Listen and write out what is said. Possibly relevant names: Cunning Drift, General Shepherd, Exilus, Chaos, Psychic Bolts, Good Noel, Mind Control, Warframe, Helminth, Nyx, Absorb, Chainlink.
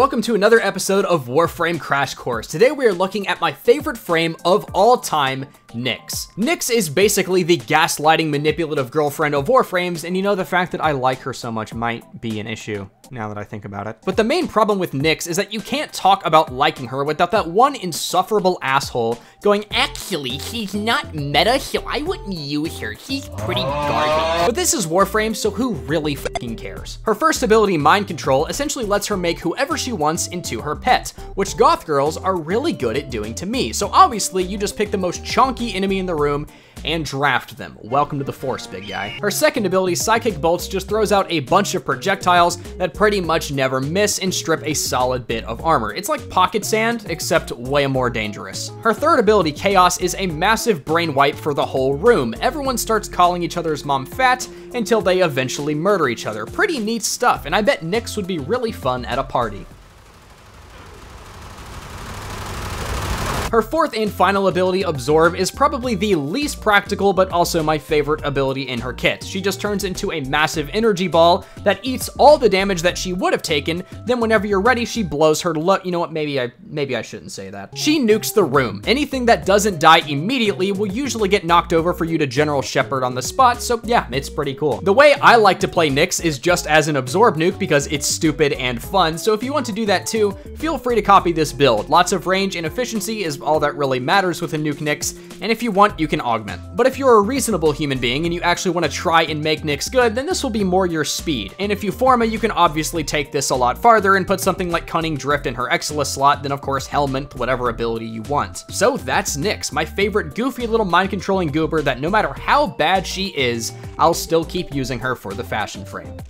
Welcome to another episode of Warframe Crash Course. Today we are looking at my favorite frame of all time, Nyx. Nyx is basically the gaslighting, manipulative girlfriend of Warframes, and you know, the fact that I like her so much might be an issue now that I think about it. But the main problem with Nyx is that you can't talk about liking her without that one insufferable asshole going, "Actually, she's not meta, so I wouldn't use her. She's pretty garbage." But this is Warframe, so who really fucking cares? Her first ability, Mind Control, essentially lets her make whoever she wants into her pet, which goth girls are really good at doing to me. So obviously you just pick the most chonky enemy in the room and draft them. Welcome to the force, big guy. Her second ability, Psychic Bolts, just throws out a bunch of projectiles that pretty much never miss and strip a solid bit of armor. It's like pocket sand, except way more dangerous. Her third ability, Chaos, is a massive brain wipe for the whole room. Everyone starts calling each other's mom fat until they eventually murder each other. Pretty neat stuff, and I bet Nyx would be really fun at a party. Her fourth and final ability, Absorb, is probably the least practical, but also my favorite ability in her kit. She just turns into a massive energy ball that eats all the damage that she would have taken. Then whenever you're ready, she blows her load. You know what, maybe I shouldn't say that. She nukes the room. Anything that doesn't die immediately will usually get knocked over for you to General Shepherd on the spot, so yeah, it's pretty cool. The way I like to play Nyx is just as an Absorb nuke because it's stupid and fun, so if you want to do that too, feel free to copy this build. Lots of range and efficiency is all that really matters with a nuke Nyx, and if you want, you can augment. But if you're a reasonable human being and you actually want to try and make Nyx good, then this will be more your speed. And if you Forma, you can obviously take this a lot farther and put something like Cunning Drift in her Exilus slot, then of course Helminth, whatever ability you want. So that's Nyx, my favorite goofy little mind-controlling goober that no matter how bad she is, I'll still keep using her for the fashion frame.